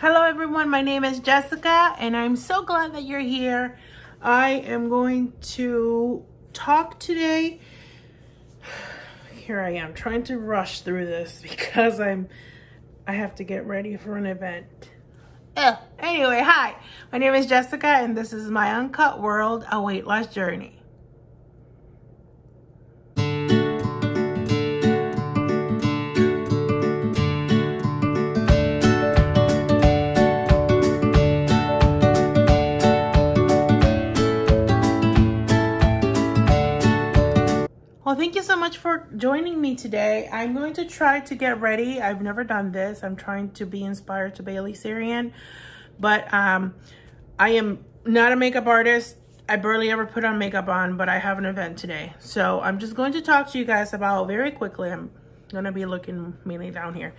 Hello everyone, my name is Jessica and I'm so glad that you're here. I am going to talk today. Here I am trying to rush through this because I have to get ready for an event. Anyway, hi, my name is Jessica and this is My Uncut World, A Weight Loss Journey. Well, thank you so much for joining me today. I'm going to try to get ready. I've never done this. I'm trying to be inspired to Bailey Sarian, but I am not a makeup artist. I barely ever put on makeup on, but I have an event today. So I'm just going to talk to you guys about very quickly. I'm going to be looking mainly down here,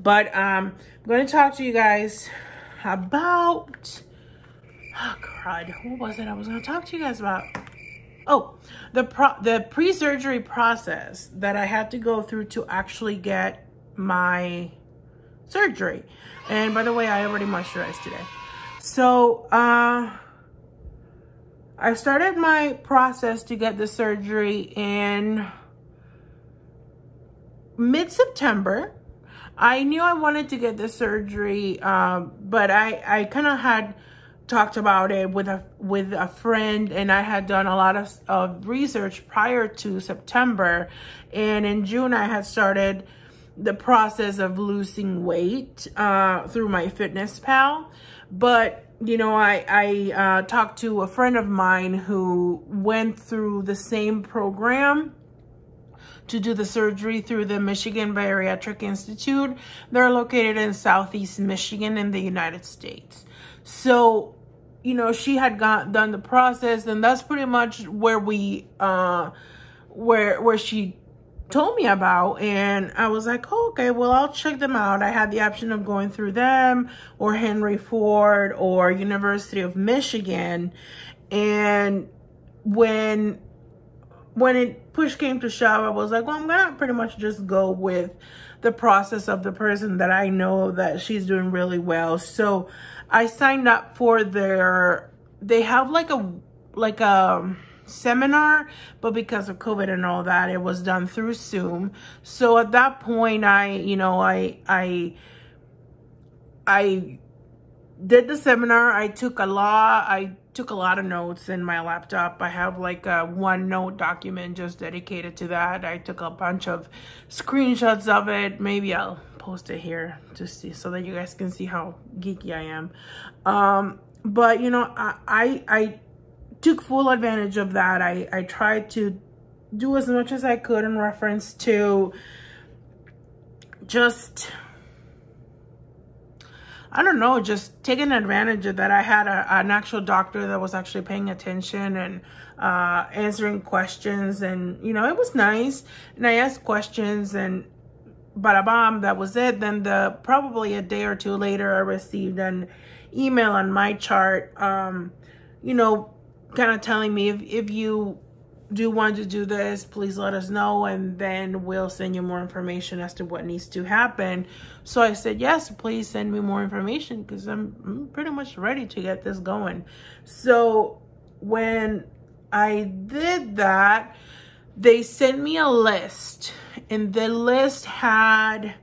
but I'm going to talk to you guys about, oh God, what was it I was going to talk to you guys about? Oh, the pre-surgery process that I had to go through to actually get my surgery. And by the way, I already moisturized today. So I started my process to get the surgery in mid-September. I knew I wanted to get the surgery, but I kind of had talked about it with a friend, and I had done a lot of research prior to September, and in June I had started the process of losing weight through MyFitnessPal. But you know, I talked to a friend of mine who went through the same program to do the surgery through the Michigan Bariatric Institute. They're located in Southeast Michigan in the United States. So, you know, she had done the process, and that's pretty much where we, where she told me about. And I was like, oh, okay, well, I'll check them out. I had the option of going through them or Henry Ford or University of Michigan. And when it push came to shove, I was like, well, I'm gonna pretty much just go with the process of the person that I know that she's doing really well. So I signed up for they have like a seminar, but because of COVID and all that, it was done through Zoom. So at that point, I did the seminar. I took a lot of notes in my laptop. I have like a OneNote document just dedicated to that. I took a bunch of screenshots of it. Maybe I'll post it here to see, so that you guys can see how geeky I am. But you know, I took full advantage of that. I tried to do as much as I could in reference to just, I don't know, just taking advantage of that. I had an actual doctor that was actually paying attention and answering questions, and you know, it was nice. And I asked questions, and bada bam, that was it. Then probably a day or two later, I received an email on my chart, you know, kind of telling me if you do want to do this, please let us know, and then we'll send you more information as to what needs to happen. So I said, yes, please send me more information, because I'm pretty much ready to get this going. So when I did that, they sent me a list, and the list had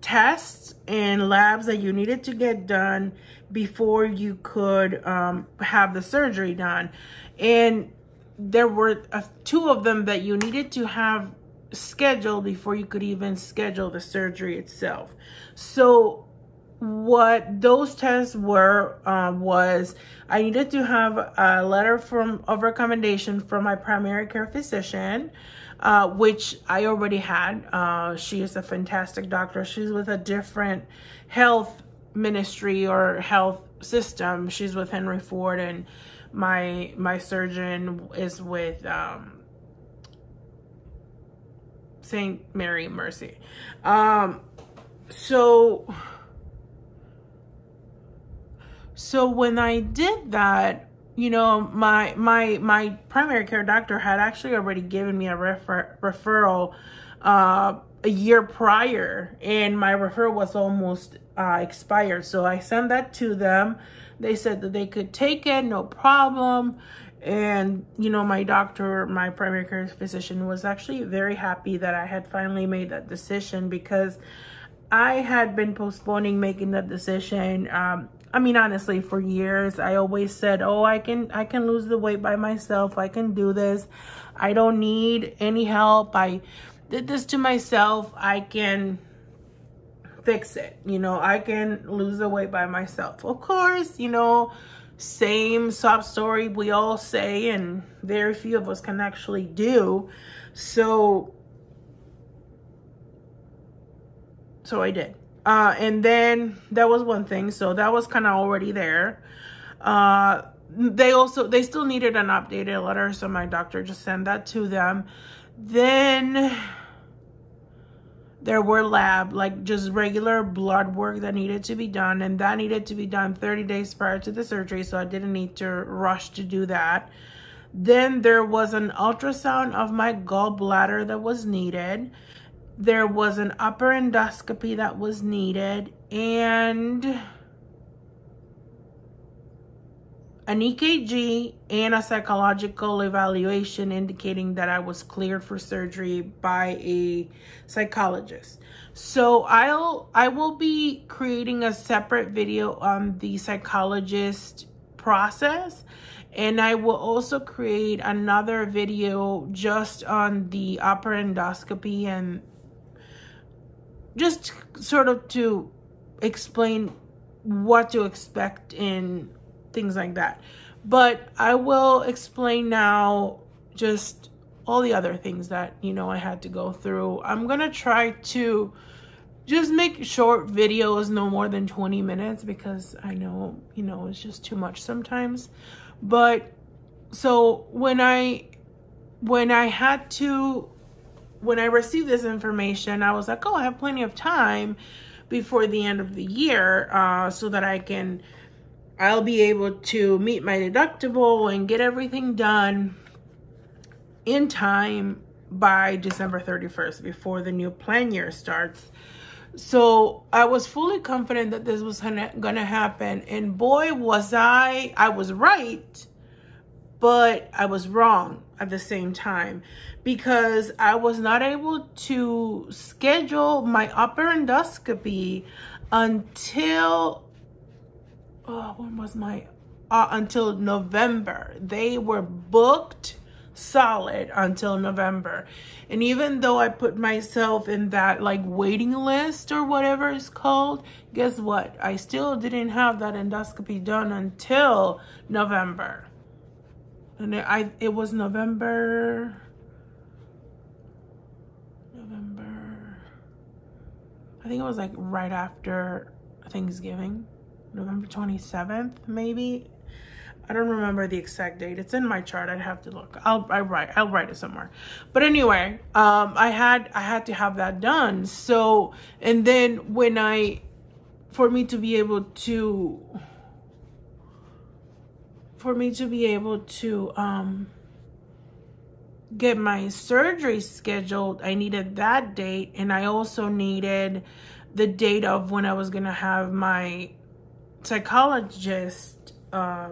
tests and labs that you needed to get done before you could have the surgery done. And there were two of them that you needed to have scheduled before you could even schedule the surgery itself. So what those tests were was I needed to have a letter of recommendation from my primary care physician, which I already had. She is a fantastic doctor. She's with a different health ministry or health system. She's with Henry Ford, and my surgeon is with St. Mary Mercy. So when I did that, you know, my primary care doctor had actually already given me a referral a year prior, and my referral was almost expired. So I sent that to them. They said that they could take it, no problem. And, you know, my doctor, my primary care physician, was actually very happy that I had finally made that decision, because I had been postponing making that decision. I mean, honestly, for years. I always said, oh, I can lose the weight by myself. I can do this. I don't need any help. I did this to myself. I can fix it. You know, I can lose the weight by myself. Of course, you know, same sob story we all say, and very few of us can actually do. So I did. And then that was one thing. So that was kind of already there. They still needed an updated letter. So my doctor just sent that to them. Then there were just regular blood work that needed to be done. And that needed to be done 30 days prior to the surgery. So I didn't need to rush to do that. Then there was an ultrasound of my gallbladder that was needed. There was an upper endoscopy that was needed, and an EKG and a psychological evaluation indicating that I was cleared for surgery by a psychologist. So I will be creating a separate video on the psychologist process. And I will also create another video just on the upper endoscopy, and just sort of to explain what to expect and things like that. But I will explain now just all the other things that, you know, I had to go through. I'm going to try to just make short videos, no more than 20 minutes, because I know, you know, it's just too much sometimes. But so when I received this information, I was like, oh, I have plenty of time before the end of the year, so that I'll be able to meet my deductible and get everything done in time by December 31st before the new plan year starts. So I was fully confident that this was gonna happen, and boy, was I was right, but I was wrong at the same time, because I was not able to schedule my upper endoscopy until, until November. They were booked solid until November. And even though I put myself in that waiting list or whatever it's called, guess what? I still didn't have that endoscopy done until November. And it was November. I think it was right after Thanksgiving, November 27th, maybe. I don't remember the exact date. It's in my chart. I'd have to look. I'll write it somewhere. But anyway, I had to have that done. So, and then for me to be able to get my surgery scheduled, I needed that date, and I also needed the date of when I was going to have my psychologist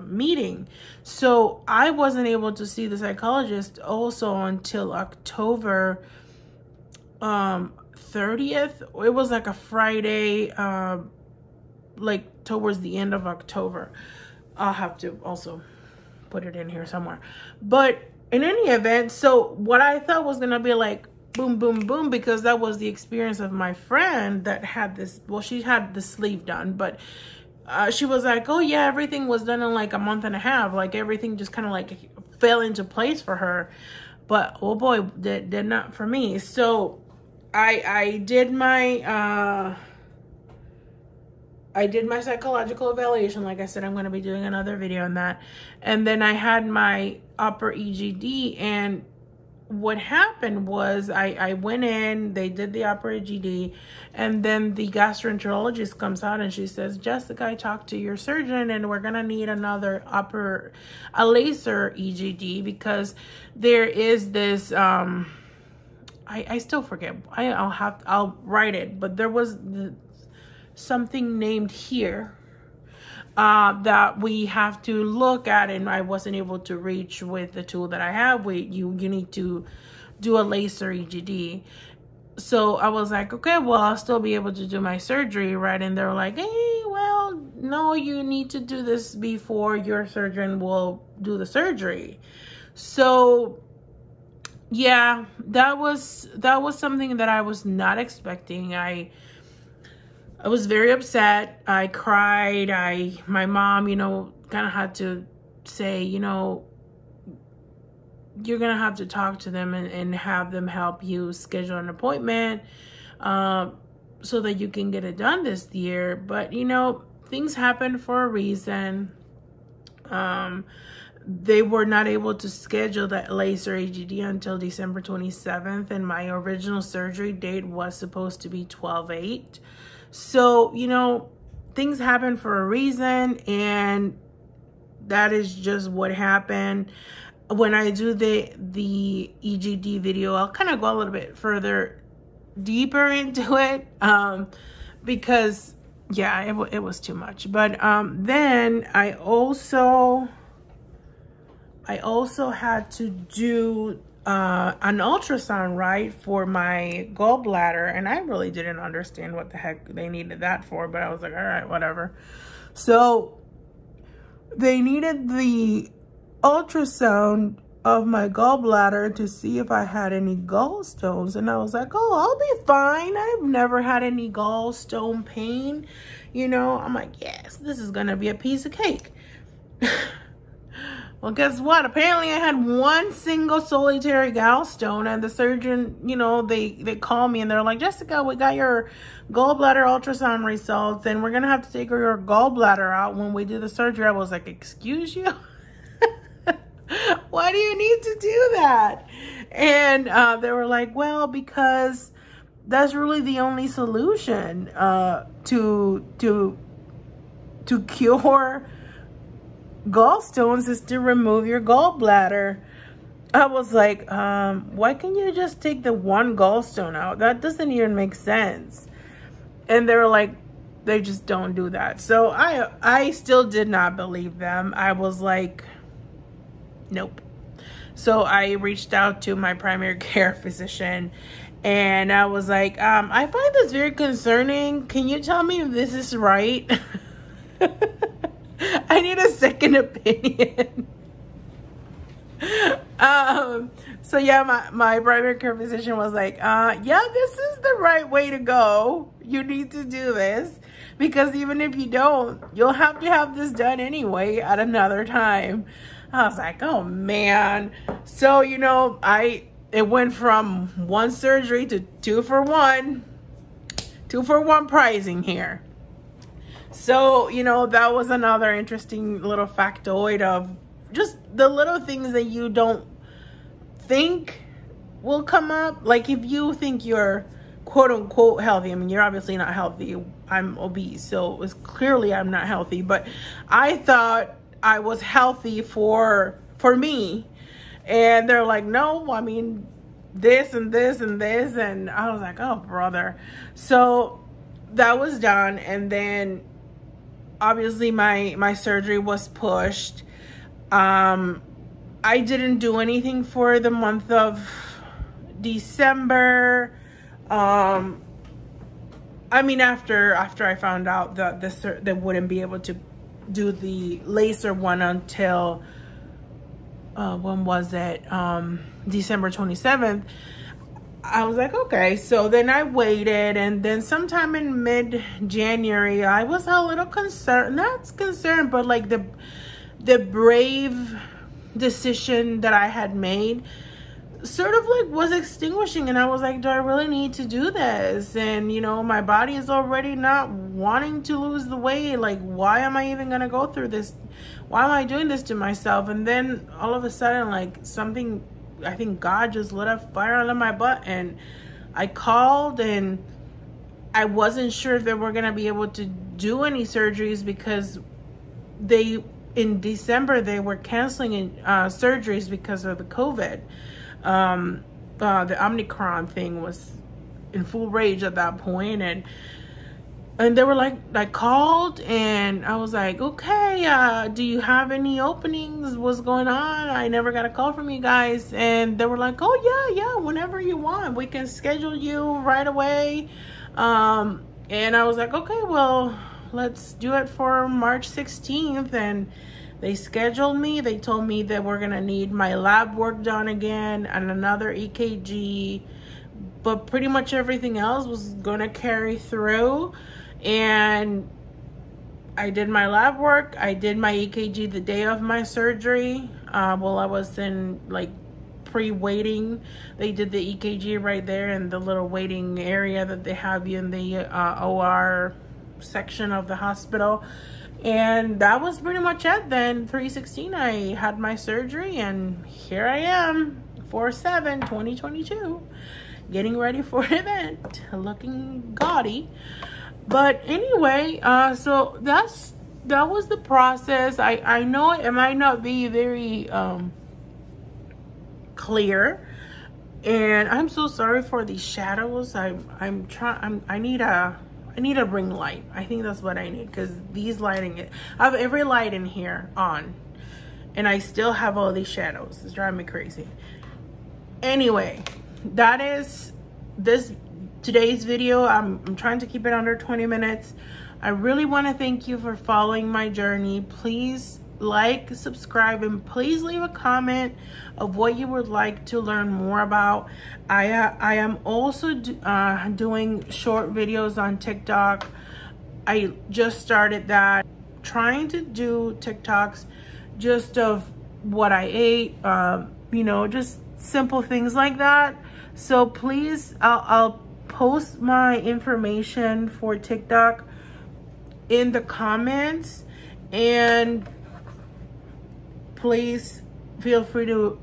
meeting. So I wasn't able to see the psychologist also until October 30th. It was a Friday, towards the end of October. I'll have to also put it in here somewhere. But in any event, so what I thought was going to be boom, boom, boom, because that was the experience of my friend that had this, well, she had the sleeve done, but she was like, oh yeah, everything was done in a month and a half. Everything just kind of fell into place for her. But oh boy, did not for me. So I did my psychological evaluation. Like I said, I'm going to be doing another video on that. And then I had my upper EGD, and what happened was I went in, they did the operated GD, and then the gastroenterologist comes out and she says, Jessica, I talked to your surgeon and we're gonna need another laser EGD because there is this, I still forget, I'll write it, but there was something named here that we have to look at, and I wasn't able to reach with the tool that I have. You need to do a laser EGD. So I was like, okay, well, I'll still be able to do my surgery, right? And they're like, hey, well, no, you need to do this before your surgeon will do the surgery. So yeah, that was something that I was not expecting. I was very upset. I cried. My mom, you know, kind of had to say, you know, you're going to have to talk to them and have them help you schedule an appointment so that you can get it done this year. But, you know, things happen for a reason. They were not able to schedule that laser EGD until December 27th. And my original surgery date was supposed to be 12/8. So, you know, things happen for a reason, and that is just what happened. When I do the EGD video, I'll kind of go a little bit further deeper into it because, yeah, it was too much. But then I also had to do an ultrasound, right, for my gallbladder, and I really didn't understand what the heck they needed that for, but I was like, all right, whatever. So they needed the ultrasound of my gallbladder to see if I had any gallstones, and I was like, oh, I'll be fine. I've never had any gallstone pain, you know. I'm like, yes, this is gonna be a piece of cake. Well, guess what? Apparently, I had one single solitary gallstone, and the surgeon, you know, they call me and they're like, Jessica, we got your gallbladder ultrasound results, and we're going to have to take your gallbladder out when we do the surgery. I was like, excuse you? Why do you need to do that? And they were like, well, because that's really the only solution to cure gallstones is to remove your gallbladder. I was like, why can't you just take the one gallstone out? That doesn't even make sense. And they were like, they just don't do that. So I still did not believe them. I was like, nope. So I reached out to my primary care physician, and I was like, I find this very concerning. Can you tell me if this is right? I need a second opinion. So yeah, my primary care physician was like, yeah, this is the right way to go. You need to do this, because even if you don't, you'll have to have this done anyway at another time. I was like, oh man. So, you know, it went from one surgery to two for one pricing here. So, you know, that was another interesting little factoid of just the little things that you don't think will come up. Like, if you think you're quote unquote healthy, I mean, you're obviously not healthy. I'm obese, so it was clearly I'm not healthy, but I thought I was healthy for me. And they're like, no, I mean, this and this and this. And I was like, oh brother. So that was done. And then obviously my surgery was pushed. I didn't do anything for the month of December. I mean, after I found out that they wouldn't be able to do the laser one until when was it? December 27th. I was like, okay. So then I waited, and then sometime in mid-January, I was a little concerned, not concerned, but like the brave decision that I had made sort of like was extinguishing. And I was like, do I really need to do this? And, you know, my body is already not wanting to lose the weight. Like, why am I even gonna go through this? Why am I doing this to myself? And then all of a sudden, like, something I think God just lit a fire under my butt, and I called, and I wasn't sure if they were going to be able to do any surgeries because they, in December, they were canceling surgeries because of the COVID. The Omicron thing was in full rage at that point, and they were like, I called and I was like, okay, do you have any openings? What's going on? I never got a call from you guys. And they were like, oh yeah, whenever you want, we can schedule you right away. And I was like, okay, well, let's do it for March 16th. And they scheduled me. They told me that we're gonna need my lab work done again and another EKG, but pretty much everything else was gonna carry through. And I did my lab work. I did my EKG the day of my surgery. While I was in like pre-waiting, they did the EKG right there in the little waiting area that they have you in the OR section of the hospital. And that was pretty much it. Then 3/16, I had my surgery, and here I am, 4/7/2022, getting ready for an event, looking gaudy. But anyway, so that was the process. I know it might not be very clear, and I'm so sorry for the shadows. I need a ring light. I think that's what I need, because these lighting, I have every light in here on, and I still have all these shadows. It's driving me crazy. Anyway, that is today's video. I'm trying to keep it under 20 minutes. I really want to thank you for following my journey. Please like, subscribe, and please leave a comment of what you would like to learn more about. I am also doing short videos on TikTok. I just started that, trying to do TikToks just of what I ate, you know, just simple things like that. So please, I'll post my information for TikTok in the comments, and please feel free to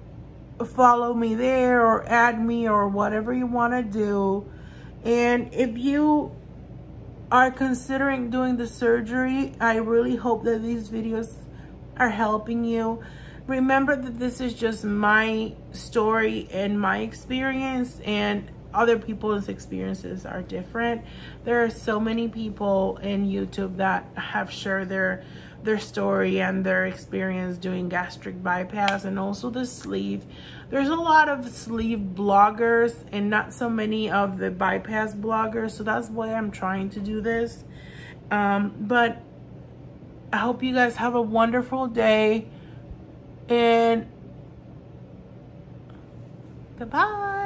follow me there or add me or whatever you want to do. And if you are considering doing the surgery, I really hope that these videos are helping you. Remember that this is just my story and my experience, and other people's experiences are different. There are so many people in YouTube that have shared their story and their experience doing gastric bypass and also the sleeve. There's a lot of sleeve bloggers and not so many of the bypass bloggers, so that's why I'm trying to do this. But I hope you guys have a wonderful day, and goodbye.